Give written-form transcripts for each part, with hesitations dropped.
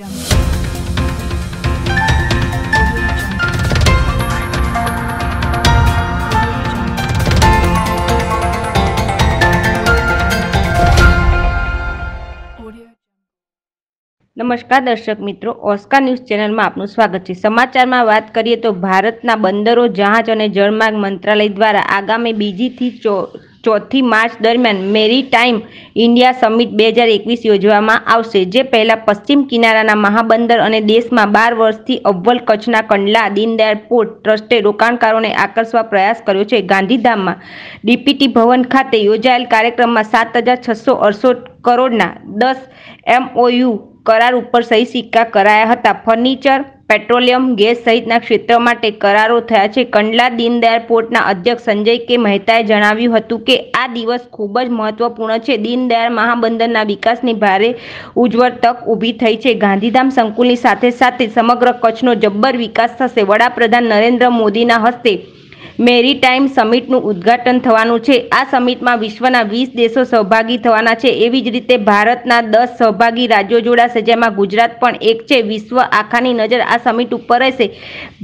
નમસ્કાર દર્શક મિત્રો, ઓસ્કાર ન્યૂઝ ચેનલમાં આપનું સ્વાગત છે. સમાચારમાં વાત કરીએ તો ભારતના બંદરો, જહાજ અને જળમાર્ગ મંત્રાલય દ્વારા આગામી 2 થી 4 માર્ચ દરમિયાન મેરિટાઇમ ઇન્ડિયા સમિટ 2021 યોજવામાં આવશે, જે પહેલાં પશ્ચિમ કિનારાના મહાબંદર અને દેશમાં 12 વર્ષથી અવ્વલ કચ્છના કંડલા દીનદયાળ પોર્ટ ટ્રસ્ટે રોકાણકારોને આકર્ષવા પ્રયાસ કર્યો છે. ગાંધીધામમાં ડીપીટી ભવન ખાતે યોજાયેલ કાર્યક્રમમાં 7,668 કરોડના 10 MOU કરાર ઉપર સહી સિક્કા કરાયા હતા. ફર્નિચર, પેટ્રોલિયમ, ગેસ સહિતના ક્ષેત્ર માટે કરારો થયા છે. કંડલા દીનદયાળ પોર્ટના અધ્યક્ષ સંજય કે મહેતાએ જણાવ્યું હતું કે આ દિવસ ખૂબ જ મહત્વપૂર્ણ છે. દીનદયાળ મહાબંદરના વિકાસની ભારે ઉજ્જવળ તક ઊભી થઈ છે. ગાંધીધામ સંકુલની સાથે સાથે સમગ્ર કચ્છનો જબ્બર વિકાસ થશે. વડાપ્રધાન નરેન્દ્ર મોદીના હસ્તે મેરીટાઇમ સમિટનું ઉદ્ઘાટન થવાનું છે. આ સમિટમાં વિશ્વના 20 દેશો સહભાગી થવાના છે. એવી જ રીતે ભારતના 10 સહભાગી રાજ્યો જોડાશે, જેમાં ગુજરાત પણ એક છે. વિશ્વ આખાની નજર આ સમિટ ઉપર રહેશે.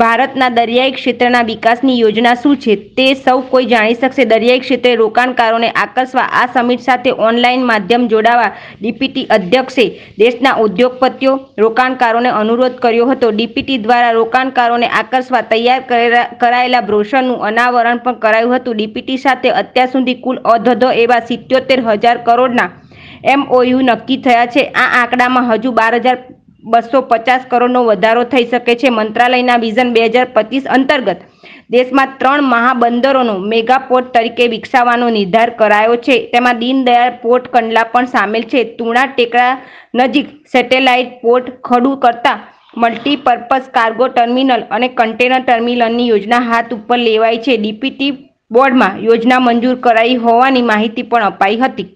ભારતના દરિયાઈ ક્ષેત્રના વિકાસની યોજના શું છે તે સૌ કોઈ જાણી શકશે. દરિયાઈ ક્ષેત્રે રોકાણકારોને આકર્ષવા આ સમિટ સાથે ઓનલાઈન માધ્યમ જોડાવા ડીપીટી અધ્યક્ષે દેશના ઉદ્યોગપતિઓ, રોકાણકારોને અનુરોધ કર્યો હતો. ડીપીટી દ્વારા રોકાણકારોને આકર્ષવા તૈયાર કરાયેલા બ્રોશરનું અનાવરણ પણ કરાયું હતું. ડીપીટી સાથે અત્યાર સુધી કુલ અધધો એવા 77,000 કરોડના MOU નક્કી થયા છે. આ આંકડામાં હજુ 12,250 કરોડનો વધારો થઈ શકે છે. મંત્રાલયના વિઝન 2025 અંતર્ગત દેશમાં 3 મહાબંદરોનો મેગા પોર્ટ તરીકે વિકસાવવાનો નિર્ધાર કરાયો છે. તેમાં દીનદયાળ પોર્ટ કંડલા પણ સામેલ છે. તુણા ટેકરા નજીક સેટેલાઇટ પોર્ટ, ખડુ કરતા મલ્ટીપર્પઝ કાર્ગો ટર્મિનલ અને કન્ટેનર ટર્મિનલની યોજના હાથ ઉપર લેવાઈ છે. ડીપીટી બોર્ડમાં યોજના મંજૂર કરાઈ હોવાની માહિતી પણ અપાઈ હતી.